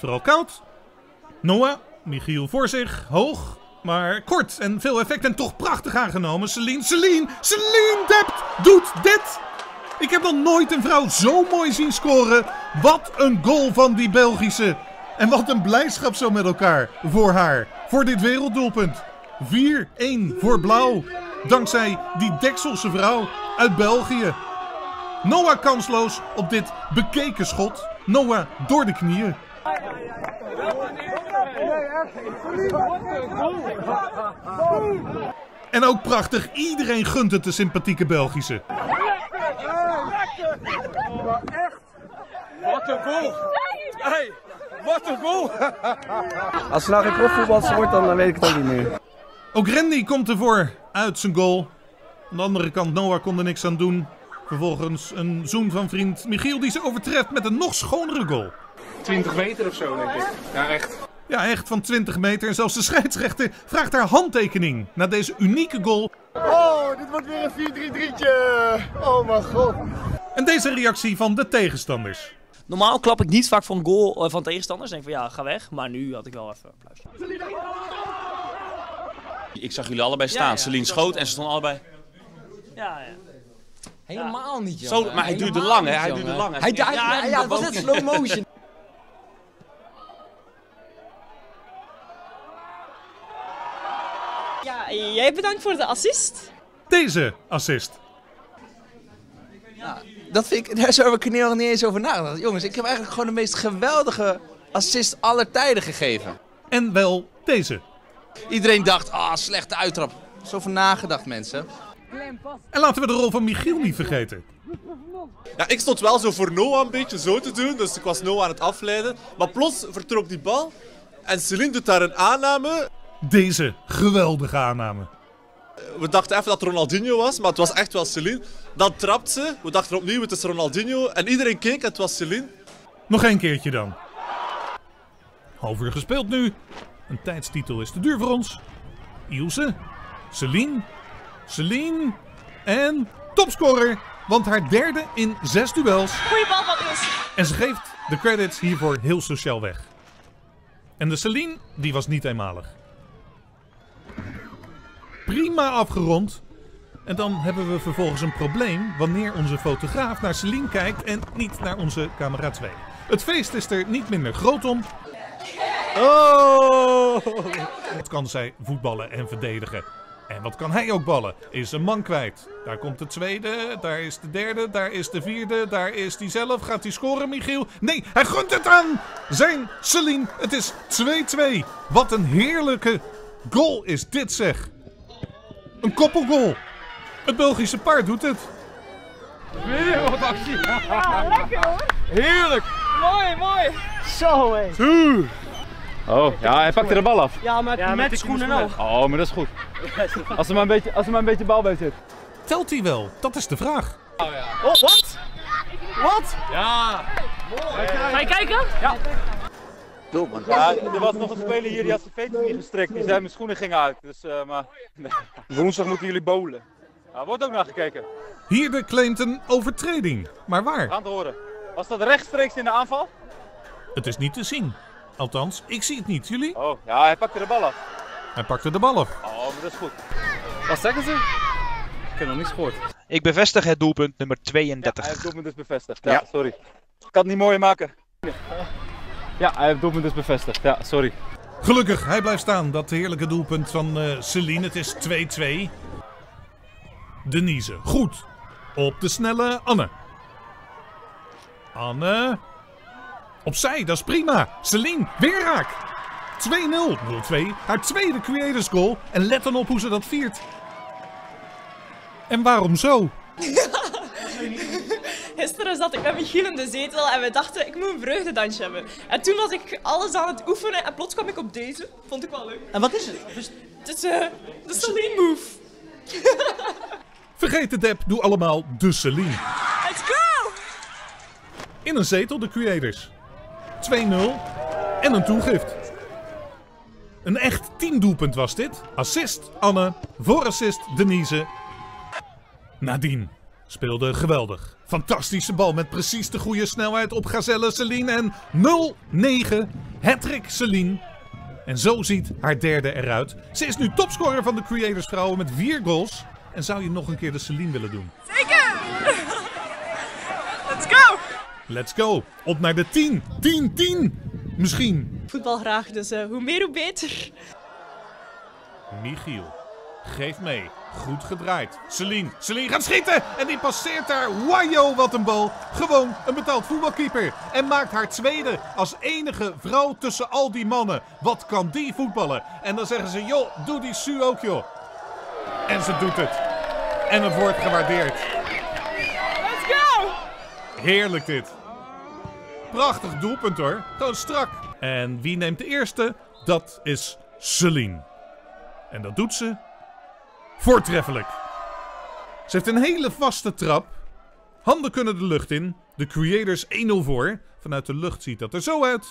vooral koud. Noah, Michiel voor zich, hoog, maar kort en veel effect en toch prachtig aangenomen. Celine Dept doet dit! Ik heb nog nooit een vrouw zo mooi zien scoren. Wat een goal van die Belgische. En wat een blijdschap zo met elkaar voor haar. Voor dit werelddoelpunt. 4-1 voor blauw. Dankzij die Dekselse vrouw uit België. Noah kansloos op dit bekeken schot. Noah door de knieën. En ook prachtig. Iedereen gunt het de sympathieke Belgische. Maar echt, wat een goal! Hey, wat een goal! Als ze nou geen profvoetbal wordt, dan weet ik het ook niet meer. Ook Randy komt ervoor uit zijn goal. Aan de andere kant, Noah kon er niks aan doen. Vervolgens een zoen van vriend Michiel die ze overtreft met een nog schonere goal. 20 meter of zo, denk ik. Ja, echt. Ja, echt van 20 meter. En zelfs de scheidsrechter vraagt haar handtekening na deze unieke goal. Oh, dit wordt weer een 4-3-3'tje. Oh mijn god. En deze reactie van de tegenstanders. Normaal klap ik niet vaak voor een goal van tegenstanders. Denk van ja, ga weg. Maar nu had ik wel even applaus. Ik zag jullie allebei staan. Ja, ja. Celine schoot en ze stonden allebei. Ja, ja. Helemaal niet, joh. Maar hij duurde lang, hè? Hij duurde lang. Ja, het was net slow motion. Ja, jij bedankt voor de assist. Deze assist. Ja, dat vind ik, daar zou ik er nog niet eens over nagedacht. Jongens, ik heb eigenlijk gewoon de meest geweldige assist aller tijden gegeven. En wel deze. Iedereen dacht, ah, slechte uittrap. Zo over nagedacht, mensen. En laten we de rol van Michiel niet vergeten. Ja, ik stond wel zo voor Noah een beetje zo te doen, dus ik was Noah aan het afleiden. Maar plots vertrok die bal en Celine doet daar een aanname. Deze geweldige aanname. We dachten even dat Ronaldinho was, maar het was echt wel Celine. Dan trapt ze, we dachten opnieuw het is Ronaldinho en iedereen keek en het was Celine. Nog één keertje dan. Half uur gespeeld nu. Een tijdstitel is te duur voor ons. Ilse, Celine en topscorer, want haar derde in 6 duels. Goeie bal van Ilse. En ze geeft de credits hiervoor heel sociaal weg. En de Celine, die was niet eenmalig. Prima afgerond. En dan hebben we vervolgens een probleem wanneer onze fotograaf naar Celine kijkt en niet naar onze camera 2. Het feest is er niet minder groot om. Oh! Wat kan zij voetballen en verdedigen? En wat kan hij ook ballen? Is een man kwijt. Daar komt de tweede, daar is de derde, daar is de vierde, daar is die zelf. Gaat hij scoren, Michiel? Nee, hij gunt het aan! Zijn Celine, het is 2-2. Wat een heerlijke goal is dit, zeg. Een koppelgoal. Het Belgische paard doet het. Wereldactie. Ja, lekker hoor. Heerlijk. Mooi, mooi. Zo hé. Oh, ja, hij pakte de bal af. Ja, maar met de schoenen ook. Oh, maar dat is goed. Als er maar een beetje bal bij zit. Telt hij wel? Dat is de vraag. Oh ja. Oh, wat? Wat? Ja. Mooi. Ga je kijken? Ja. Ja, er was nog een speler hier die had zijn veters niet gestrekt. Die zei mijn schoenen gingen uit. Dus, maar... Nee. Woensdag moeten jullie bowlen. Daar wordt ook naar gekeken. Hier claimt een overtreding. Maar waar? We gaan het horen. Was dat rechtstreeks in de aanval? Het is niet te zien. Althans, ik zie het niet. Jullie? Oh, ja, hij pakte de bal af. Hij pakte de bal af. Oh, maar dat is goed. Wat zeggen ze? Ik heb nog niets gehoord. Ik bevestig het doelpunt nummer 32. Ja, hij heeft het doelpunt dus bevestigd. Ja, ja, sorry. Ik kan het niet mooier maken. Ja, hij heeft het doelpunt dus bevestigd. Ja, sorry. Gelukkig, hij blijft staan. Dat heerlijke doelpunt van Celine. Het is 2-2. Denise, goed. Op de snelle Anne. Anne. Opzij, dat is prima. Celine, weer raak. 2-0. 0-2. Haar tweede creators goal. En let dan op hoe ze dat viert. En waarom zo? Gisteren zat ik met Michiel in de zetel en we dachten ik moet een vreugdedansje hebben. En toen was ik alles aan het oefenen en plots kwam ik op deze. Vond ik wel leuk. En wat is het? Het is de Celine move. Vergeet de dep, doe allemaal de Celine. Let's go! In een zetel de creators. 2-0 en een toegift. Een echt teamdoelpunt was dit. Assist Anne, voorassist Denise. Nadien. Speelde geweldig. Fantastische bal met precies de goede snelheid op Gazelle Celine en 0-9 Hattrick Celine. En zo ziet haar derde eruit. Ze is nu topscorer van de Creators vrouwen met 4 goals. En zou je nog een keer de Celine willen doen? Zeker! Let's go! Let's go! Op naar de 10! 10, 10! Misschien. Voetbal graag, dus hoe meer hoe beter. Michiel, geef mee. Goed gedraaid. Celine, gaat schieten! En die passeert daar. Wajo, wat een bal. Gewoon een betaald voetbalkeeper. En maakt haar tweede als enige vrouw tussen al die mannen. Wat kan die voetballen? En dan zeggen ze, joh, doe die Su ook, joh. En ze doet het. En het wordt gewaardeerd. Let's go! Heerlijk dit. Prachtig doelpunt hoor. Gewoon strak. En wie neemt de eerste? Dat is Celine. En dat doet ze voortreffelijk. Ze heeft een hele vaste trap. Handen kunnen de lucht in. De Creators 1-0 voor. Vanuit de lucht ziet dat er zo uit.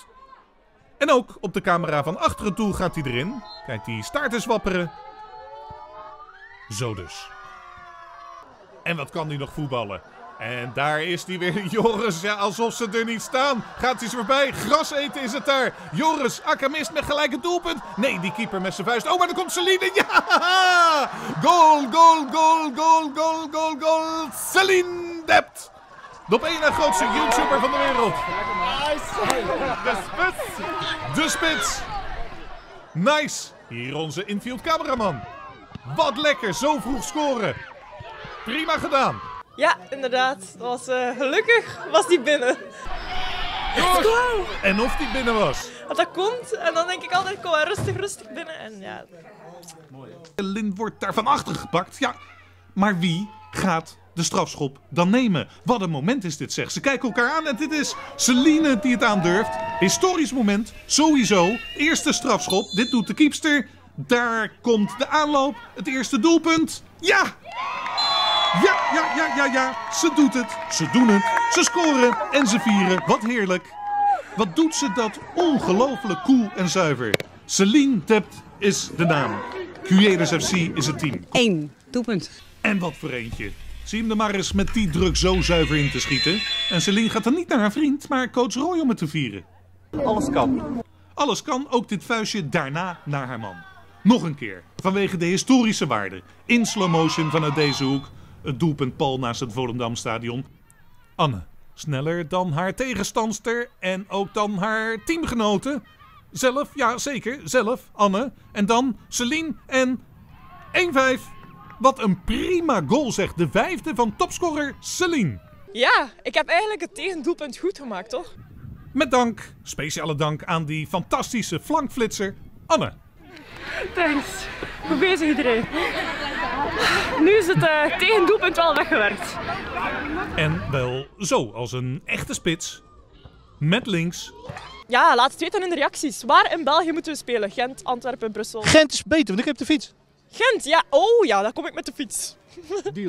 En ook op de camera van achter het doel gaat hij erin. Kijk, die staart is wapperen. Zo dus. En wat kan hij nog voetballen? En daar is hij weer. Joris, ja, alsof ze er niet staan. Gaat hij ze voorbij. Gras eten is het daar. Joris, Akamist met gelijk het doelpunt. Nee, die keeper met zijn vuist. Oh, maar dan komt Celine. Ja! Goal, goal, goal, goal, goal, goal, goal. Celine Dept. De op één na grootste YouTuber van de wereld. De spits. Nice. Hier onze infield cameraman. Wat lekker, zo vroeg scoren. Prima gedaan. Ja, inderdaad. Dat was, gelukkig was die binnen. Yes, go! En of die binnen was. Dat komt en dan denk ik altijd, kom maar rustig, binnen. En ja. Mooi. Lin wordt daar van achter gepakt. Ja, maar wie gaat de strafschop dan nemen? Wat een moment is dit zeg. Ze kijken elkaar aan en dit is Celine die het aandurft. Historisch moment, sowieso. Eerste strafschop, dit doet de keepster. Daar komt de aanloop, het eerste doelpunt. Ja! Ja, ja, ja, ja, ja. Ze doet het. Ze doen het. Ze scoren en ze vieren. Wat heerlijk. Wat doet ze dat ongelooflijk cool en zuiver. Celine Dept is de naam. Creators FC is het team. 1 doelpunt. En wat voor eentje. Zie hem er maar eens met die druk zo zuiver in te schieten. En Celine gaat dan niet naar haar vriend, maar coach Roy om het te vieren. Alles kan. Alles kan, ook dit vuistje daarna naar haar man. Nog een keer, vanwege de historische waarde. In slow motion vanuit deze hoek. Het doelpunt pal naast het Volendamstadion. Anne, sneller dan haar tegenstandster en ook dan haar teamgenoten. Zelf, ja zeker, zelf, Anne. En dan Celine en 1-5. Wat een prima goal zegt de 5e van topscorer Celine. Ja, ik heb eigenlijk het tegendoelpunt goed gemaakt, toch? Met dank, speciale dank aan die fantastische flankflitser Anne. Thanks. Goed bezig iedereen. Nu is het tegendoelpunt wel weggewerkt. En wel zo, als een echte spits. Met links. Ja, laat het weten in de reacties. Waar in België moeten we spelen? Gent, Antwerpen, Brussel. Gent is beter, want ik heb de fiets. Gent, ja. Oh ja, dan kom ik met de fiets. Deal.